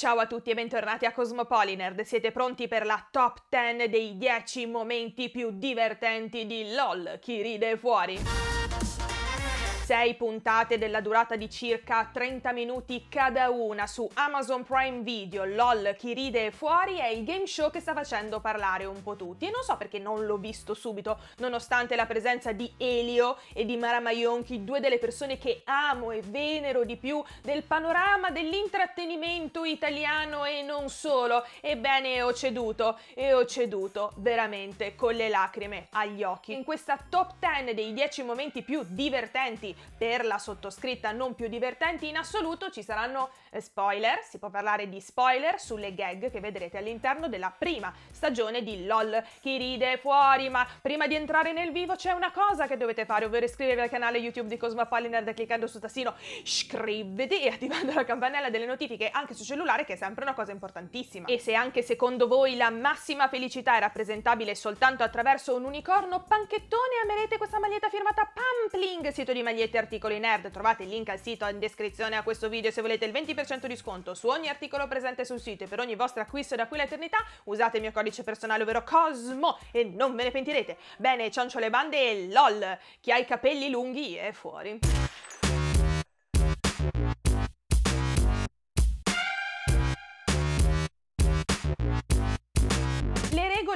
Ciao a tutti e bentornati a Cosmopolinerd, siete pronti per la top 10 dei 10 momenti più divertenti di LOL chi ride è fuori? 6 puntate della durata di circa 30 minuti cada una su Amazon Prime Video. LOL chi ride è fuori è il game show che sta facendo parlare un po' tutti e non so perché non l'ho visto subito, nonostante la presenza di Elio e di Mara Maionchi, due delle persone che amo e venero di più del panorama dell'intrattenimento italiano e non solo. Ebbene, ho ceduto veramente con le lacrime agli occhi. In questa top 10 dei 10 momenti più divertenti per la sottoscritta, non più divertenti in assoluto, ci saranno spoiler, si può parlare di spoiler sulle gag che vedrete all'interno della prima stagione di LOL chi ride è fuori. Ma prima di entrare nel vivo c'è una cosa che dovete fare, ovvero iscrivervi al canale YouTube di Cosmopolinerd cliccando sul tassino iscriviti e attivando la campanella delle notifiche anche su cellulare, che è sempre una cosa importantissima. E se anche secondo voi la massima felicità è rappresentabile soltanto attraverso un unicorno panchettone, amerete questa maglietta firmata Pampling, sito di magliette e articoli nerd. Trovate il link al sito in descrizione a questo video. Se volete il 20% di sconto su ogni articolo presente sul sito e per ogni vostro acquisto da qui all'eternità, usate il mio codice personale, ovvero COSMO, e non ve ne pentirete. Bene, ciancio le bande e LOL chi ha i capelli lunghi è fuori.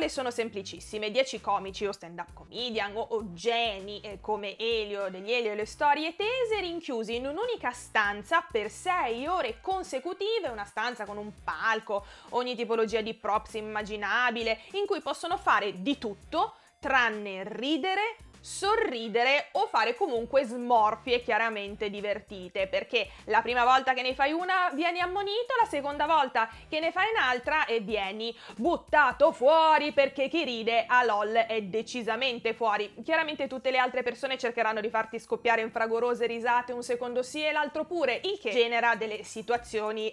Sono semplicissime, 10 comici o stand-up comedian o geni come Elio degli Elio e le storie tese, rinchiusi in un'unica stanza per 6 ore consecutive, una stanza con un palco, ogni tipologia di props immaginabile, in cui possono fare di tutto tranne ridere, sorridere o fare comunque smorfie chiaramente divertite, perché la prima volta che ne fai una vieni ammonito, la seconda volta che ne fai un'altra e vieni buttato fuori, perché chi ride a LOL è decisamente fuori. Chiaramente tutte le altre persone cercheranno di farti scoppiare in fragorose risate, un secondo sì e l'altro pure, il che genera delle situazioni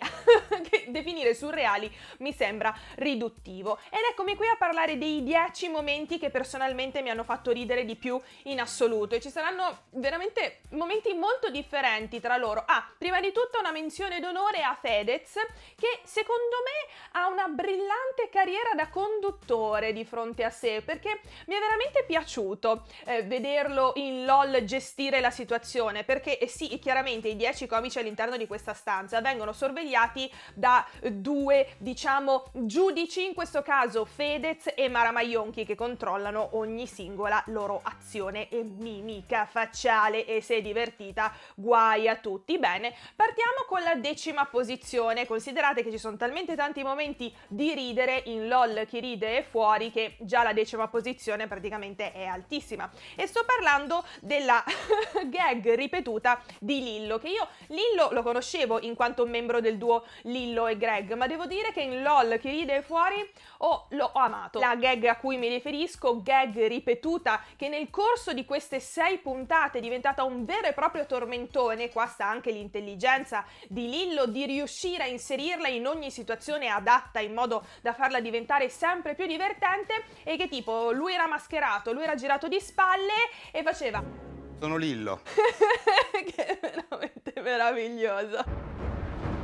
che definire surreali mi sembra riduttivo. Ed eccomi qui a parlare dei 10 momenti che personalmente mi hanno fatto ridere di più in assoluto, e ci saranno veramente momenti molto differenti tra loro. Prima di tutto una menzione d'onore a Fedez, che secondo me ha una brillante carriera da conduttore di fronte a sé, perché mi è veramente piaciuto vederlo in LOL gestire la situazione, perché sì, chiaramente i 10 comici all'interno di questa stanza vengono sorvegliati da due, diciamo, giudici, in questo caso Fedez e Mara Maionchi, che controllano ogni singola loro azione e mimica facciale, e se divertita guai a tutti. Bene, partiamo con la 10ª posizione. Considerate che ci sono talmente tanti momenti di ridere in LOL chi ride è fuori che già la 10ª posizione praticamente è altissima, e sto parlando della gag ripetuta di Lillo, che io Lillo lo conoscevo in quanto membro del duo Lillo e Greg, ma devo dire che in LOL chi ride è fuori l'ho amato. La gag a cui mi riferisco, gag ripetuta che nel corso di queste 6 puntate è diventata un vero e proprio tormentone. Qua sta anche l'intelligenza di Lillo di riuscire a inserirla in ogni situazione adatta in modo da farla diventare sempre più divertente, e che tipo lui era mascherato, lui era girato di spalle e faceva "Sono Lillo". Che è veramente meraviglioso.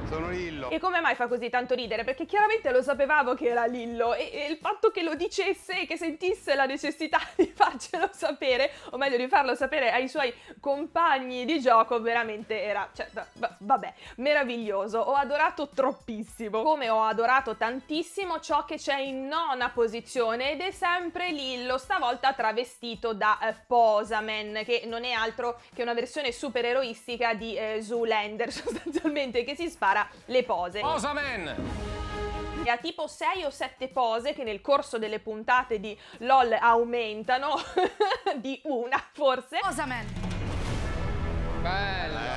Sono Lillo. E come mai fa così tanto ridere? Perché chiaramente lo sapevamo che era Lillo, e il fatto che lo dicesse e che sentisse la necessità di farcelo sapere, o meglio di farlo sapere ai suoi compagni di gioco, veramente era, cioè, vabbè, meraviglioso. Ho adorato troppissimo. Come ho adorato tantissimo ciò che c'è in 9ª posizione, ed è sempre Lillo, stavolta travestito da Posaman, che non è altro che una versione supereroistica di Zoolander, sostanzialmente, che si spara le pose. E ha tipo 6 o 7 pose che nel corso delle puntate di LOL aumentano di una, forse. Bella.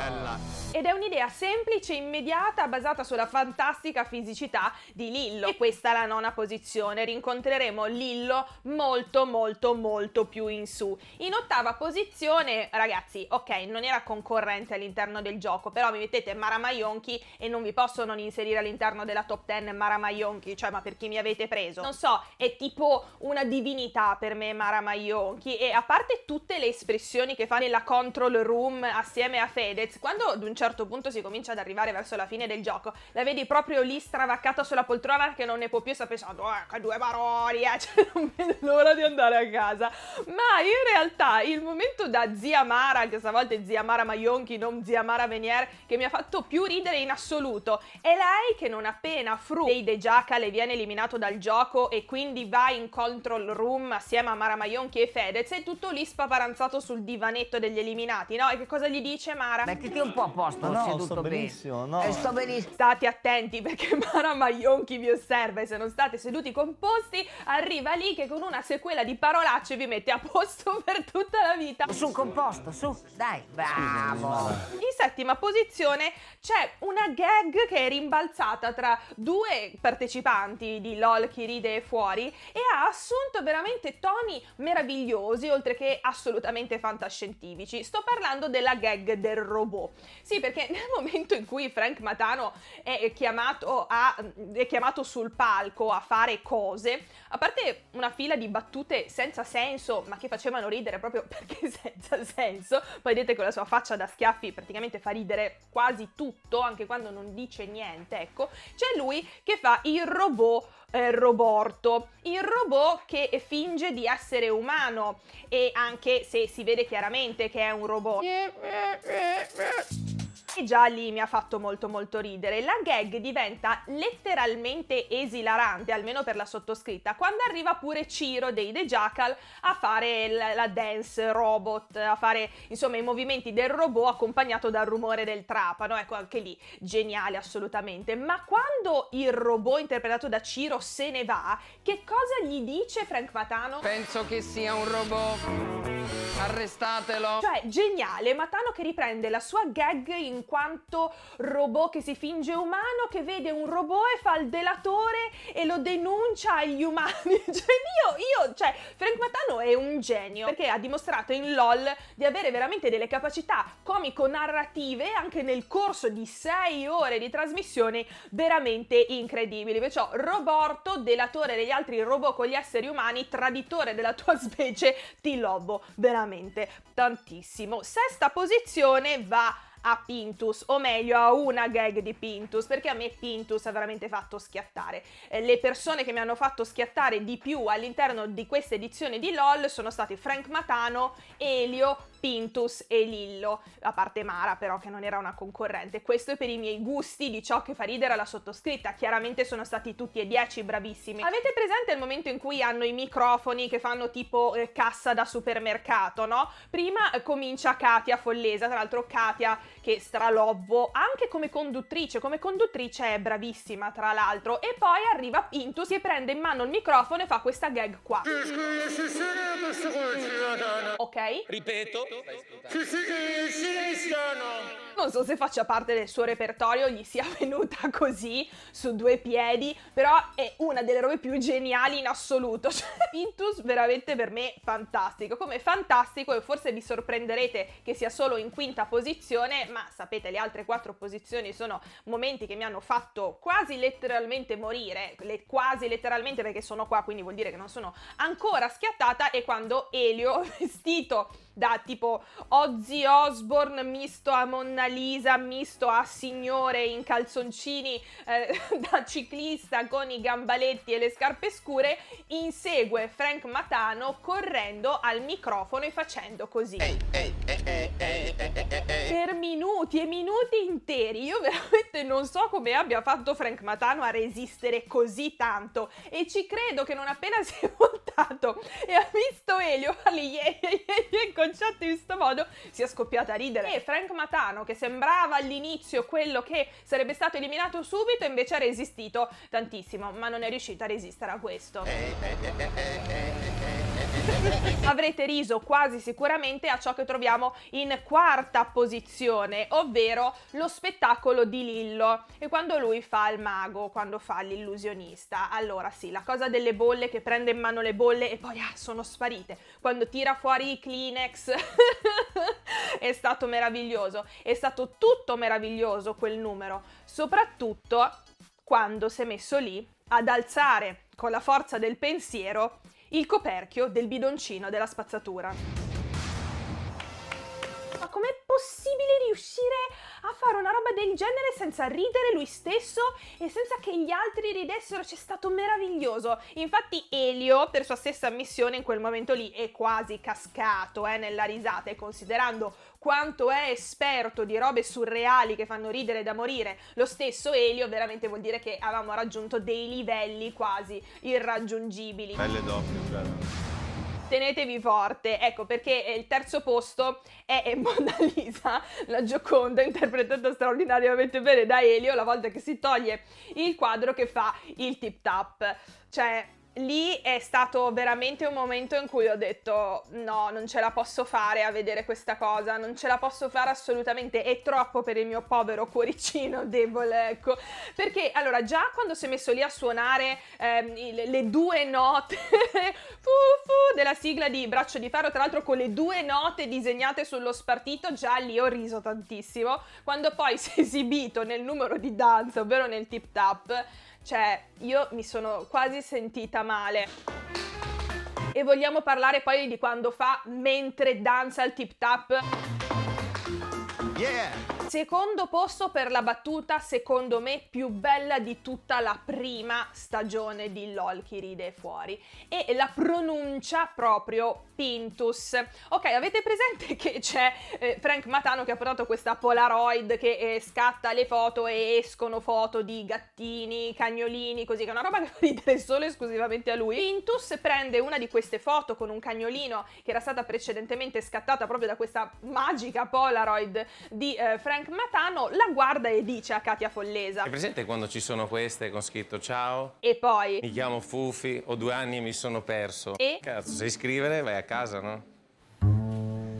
Ed è un'idea semplice e immediata basata sulla fantastica fisicità di Lillo. E questa è la 9ª posizione. Rincontreremo Lillo molto più in su. In 8ª posizione, ragazzi, ok, non era concorrente all'interno del gioco, però mi mettete Mara Maionchi e non vi posso non inserire all'interno della top 10 Mara Maionchi, cioè, ma per chi mi avete preso? Non so, è tipo una divinità per me Mara Maionchi, e a parte tutte le espressioni che fa nella control room assieme a Fedez, quando ad un certo certo punto si comincia ad arrivare verso la fine del gioco, la vedi proprio lì stravaccata sulla poltrona che non ne può più, sta pensando che due parole, cioè, non vedo l'ora di andare a casa. Ma in realtà il momento da zia Mara, anche stavolta è zia Mara Maionchi, non zia Mara Venier, che mi ha fatto più ridere in assoluto è lei che non appena Fru dei The Jackal le viene eliminato dal gioco e quindi va in control room assieme a Mara Maionchi e Fedez, è tutto lì spaparanzato sul divanetto degli eliminati, no? E che cosa gli dice Mara? Mettiti un po' a posto, no, seduto sto benissimo, bene. No. Sto benissimo. State attenti perché Mara Maionchi vi osserva e se non state seduti composti arriva lì che con una sequela di parolacce vi mette a posto per tutta la vita. Su composto, su, dai, bravo. In settima posizione c'è una gag che è rimbalzata tra due partecipanti di LOL chi ride è fuori e ha assunto veramente toni meravigliosi oltre che assolutamente fantascientifici. Sto parlando della gag del robot. Sì, perché nel momento in cui Frank Matano è chiamato sul palco a fare cose, a parte una fila di battute senza senso ma che facevano ridere proprio perché senza senso, poi vedete con la sua faccia da schiaffi praticamente fa ridere quasi tutto anche quando non dice niente, ecco, c'è lui che fa il robot Roborto, il robot che finge di essere umano e anche se si vede chiaramente che è un robot. E già lì mi ha fatto molto ridere. La gag diventa letteralmente esilarante, almeno per la sottoscritta, quando arriva pure Ciro dei The Jackal a fare la dance robot, a fare insomma i movimenti del robot accompagnato dal rumore del trapano, ecco anche lì geniale assolutamente. Ma quando il robot interpretato da Ciro se ne va, che cosa gli dice Frank Matano? Penso che sia un robot. Arrestatelo! Cioè, geniale, Matano che riprende la sua gag in quanto robot che si finge umano, che vede un robot e fa il delatore e lo denuncia agli umani. Cioè, cioè, Frank Matano è un genio, perché ha dimostrato in LOL di avere veramente delle capacità comico-narrative anche nel corso di 6 ore di trasmissione veramente incredibili. Perciò, Roborto, delatore degli altri robot con gli esseri umani, traditore della tua specie, ti lobo. Veramente tantissimo. Sesta posizione va a Pintus, o meglio a una gag di Pintus, perché a me Pintus ha veramente fatto schiattare. Le persone che mi hanno fatto schiattare di più all'interno di questa edizione di LOL sono stati Frank Matano, Elio, Pintus e Lillo, a parte Mara però che non era una concorrente. Questo è per i miei gusti di ciò che fa ridere alla sottoscritta, chiaramente sono stati tutti e 10 bravissimi. Avete presente il momento in cui hanno i microfoni che fanno tipo cassa da supermercato, no? Prima comincia Katia Follesa, tra l'altro Katia che stralobbo anche come conduttrice è bravissima tra l'altro, e poi arriva Pintus che prende in mano il microfono e fa questa gag qua. Ok? Ripeto. Non so se faccia parte del suo repertorio, gli sia venuta così su due piedi, però è una delle robe più geniali in assoluto. Pintus veramente per me fantastico, come fantastico e forse vi sorprenderete che sia solo in quinta posizione, ma sapete le altre 4 posizioni sono momenti che mi hanno fatto quasi letteralmente morire, quasi letteralmente perché sono qua, quindi vuol dire che non sono ancora schiattata, e quando Elio vestito da tipo Ozzy Osbourne misto a Mona Lisa misto a signore in calzoncini da ciclista con i gambaletti e le scarpe scure insegue Frank Matano correndo al microfono e facendo così per minuti e minuti interi. Io veramente non so come abbia fatto Frank Matano a resistere così tanto, e ci credo che non appena si è voltato e ha visto Elio fare il concetto in questo modo sia scoppiata a ridere, e Frank Matano che sembrava all'inizio quello che sarebbe stato eliminato subito invece ha resistito tantissimo, ma non è riuscito a resistere a questo. Avrete riso quasi sicuramente a ciò che troviamo in quarta posizione, ovvero lo spettacolo di Lillo e quando lui fa il mago, quando fa l'illusionista. Allora sì, la cosa delle bolle, che prende in mano le bolle e poi sono sparite, quando tira fuori i Kleenex è stato meraviglioso, è stato tutto meraviglioso quel numero, soprattutto quando si è messo lì ad alzare con la forza del pensiero il coperchio del bidoncino della spazzatura. Ma com'è possibile riuscire a fare una roba del genere senza ridere lui stesso e senza che gli altri ridessero. C'è stato meraviglioso. Infatti Elio, per sua stessa ammissione, in quel momento lì è quasi cascato nella risata, e considerando quanto è esperto di robe surreali che fanno ridere da morire lo stesso Elio, veramente vuol dire che avevamo raggiunto dei livelli quasi irraggiungibili. Belle doppie, bello. Tenetevi forte, ecco perché il terzo posto è Mona Lisa, la Gioconda, interpretata straordinariamente bene da Elio, la volta che si toglie il quadro che fa il tip tap. Cioè, lì è stato veramente un momento in cui ho detto no, non ce la posso fare a vedere questa cosa, non ce la posso fare assolutamente, è troppo per il mio povero cuoricino debole, ecco. Perché allora già quando si è messo lì a suonare le due note della sigla di Braccio di Ferro, tra l'altro con le due note disegnate sullo spartito, già lì ho riso tantissimo. Quando poi si è esibito nel numero di danza, ovvero nel tip tap, cioè io mi sono quasi sentita male. E vogliamo parlare poi di quando fa mentre danza il tip tap? Yeah! Secondo posto per la battuta, secondo me, più bella di tutta la prima stagione di LOL chi ride è fuori, e la pronuncia proprio Pintus. Ok, avete presente che c'è Frank Matano che ha portato questa Polaroid che scatta le foto e escono foto di gattini, cagnolini, così, che è una roba che fa ridere solo e esclusivamente a lui. Pintus prende una di queste foto con un cagnolino che era stata precedentemente scattata proprio da questa magica Polaroid di Frank Matano, la guarda e dice a Katia Follesa: è presente quando ci sono queste con scritto ciao? E poi mi chiamo Fufi, ho 2 anni e mi sono perso. E? Cazzo, sai scrivere? Vai a casa, no?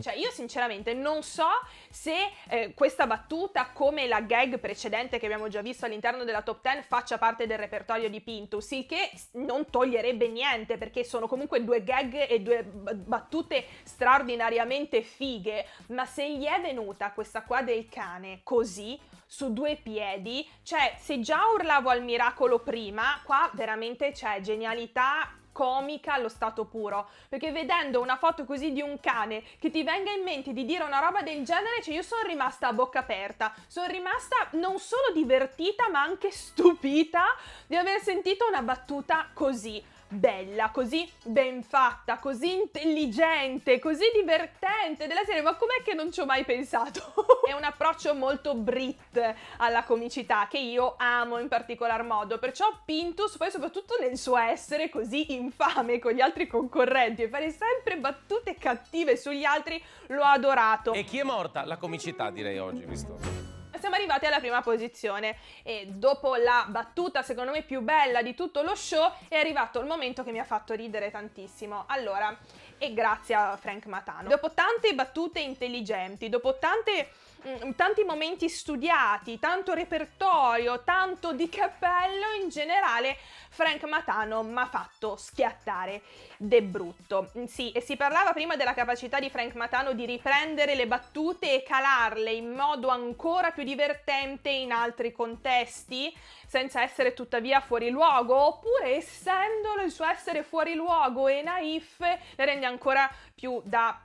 Cioè io sinceramente non so se questa battuta, come la gag precedente che abbiamo già visto all'interno della top 10, faccia parte del repertorio di Pintus, il che non toglierebbe niente perché sono comunque 2 gag e 2 battute straordinariamente fighe, ma se gli è venuta questa qua del cane così su 2 piedi, cioè se già urlavo al miracolo prima, qua veramente c'è genialità comica allo stato puro, perché vedendo una foto così di un cane che ti venga in mente di dire una roba del genere, cioè io sono rimasta a bocca aperta, sono rimasta non solo divertita ma anche stupita di aver sentito una battuta così bella, così ben fatta, così intelligente, così divertente, della serie ma com'è che non ci ho mai pensato? È un approccio molto Brit alla comicità che io amo in particolar modo, perciò Pintus poi soprattutto nel suo essere così infame con gli altri concorrenti e fare sempre battute cattive sugli altri, l'ho adorato. E chi è morta? La comicità, direi, oggi, visto. Siamo arrivati alla prima posizione e dopo la battuta secondo me più bella di tutto lo show è arrivato il momento che mi ha fatto ridere tantissimo. Allora, e grazie a Frank Matano, dopo tante battute intelligenti, dopo tanti momenti studiati, tanto repertorio, tanto di cappello in generale, Frank Matano m'ha fatto schiattare de brutto. Sì, e si parlava prima della capacità di Frank Matano di riprendere le battute e calarle in modo ancora più divertente in altri contesti, senza essere tuttavia fuori luogo, oppure essendolo il suo essere fuori luogo e naif le rende ancora più da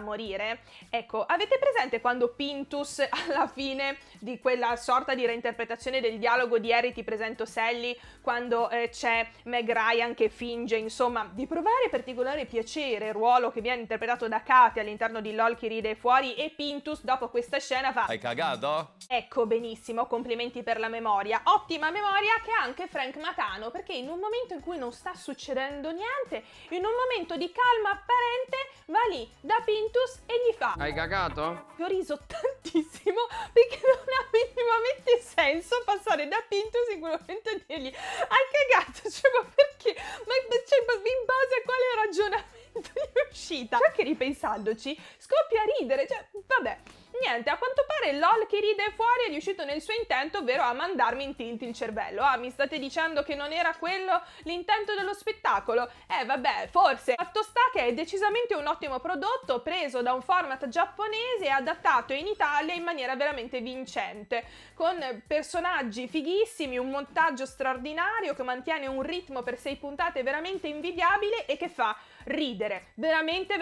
morire. Ecco, avete presente quando Pintus alla fine di quella sorta di reinterpretazione del dialogo di Harry ti presento Sally, quando c'è Meg Ryan che finge insomma di provare particolare piacere, ruolo che viene interpretato da Katia all'interno di LOL chi ride è fuori, e Pintus dopo questa scena fa: hai cagato? Ecco, benissimo, complimenti per la memoria, ottima memoria che ha anche Frank Matano, perché in un momento in cui non sta succedendo niente, in un momento di calma apparente, va lì da Pintus e gli fa: hai cagato? Ho riso tantissimo perché non ha minimamente senso passare da Pintus sicuramente a dirgli: hai cagato, cioè ma perché? Ma cioè, in base a quale ragionamento gli è uscita? Cioè che ripensandoci scoppia a ridere, cioè vabbè. Niente, a quanto pare LOL chi ride è fuori è riuscito nel suo intento, ovvero a mandarmi in tilt il cervello. Ah, mi state dicendo che non era quello l'intento dello spettacolo? Vabbè, forse. Fatto sta che è decisamente un ottimo prodotto, preso da un format giapponese e adattato in Italia in maniera veramente vincente, con personaggi fighissimi, un montaggio straordinario che mantiene un ritmo per 6 puntate veramente invidiabile e che fa ridere, veramente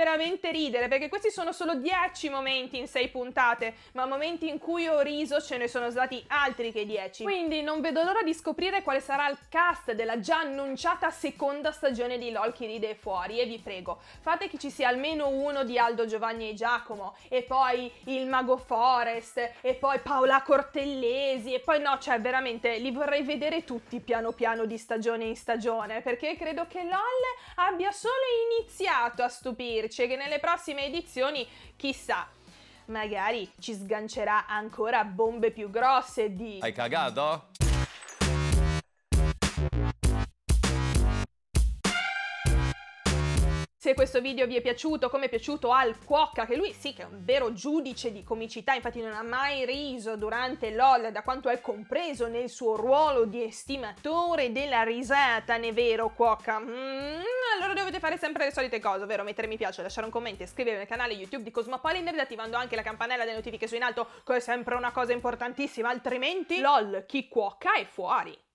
ridere, perché questi sono solo 10 momenti in 6 puntate. puntate, ma momenti in cui ho riso ce ne sono stati altri che 10. Quindi non vedo l'ora di scoprire quale sarà il cast della già annunciata seconda stagione di LOL chi ride è fuori, e vi prego, fate che ci sia almeno uno di Aldo Giovanni e Giacomo, e poi il Mago Forest, e poi Paola Cortellesi, e poi no, cioè veramente li vorrei vedere tutti piano piano di stagione in stagione, perché credo che LOL abbia solo iniziato a stupirci e che nelle prossime edizioni, chissà, magari ci sgancerà ancora bombe più grosse di... Hai cagato? Se questo video vi è piaciuto, come è piaciuto al Cuocca, che lui sì che è un vero giudice di comicità, infatti non ha mai riso durante LOL, da quanto è compreso nel suo ruolo di estimatore della risata, ne vero Cuocca? Allora dovete fare sempre le solite cose, ovvero mettere mi piace, lasciare un commento, iscrivervi al canale YouTube di Cosmopolinerd, attivando anche la campanella delle notifiche su in alto, che è sempre una cosa importantissima, altrimenti LOL chi Cuocca è fuori.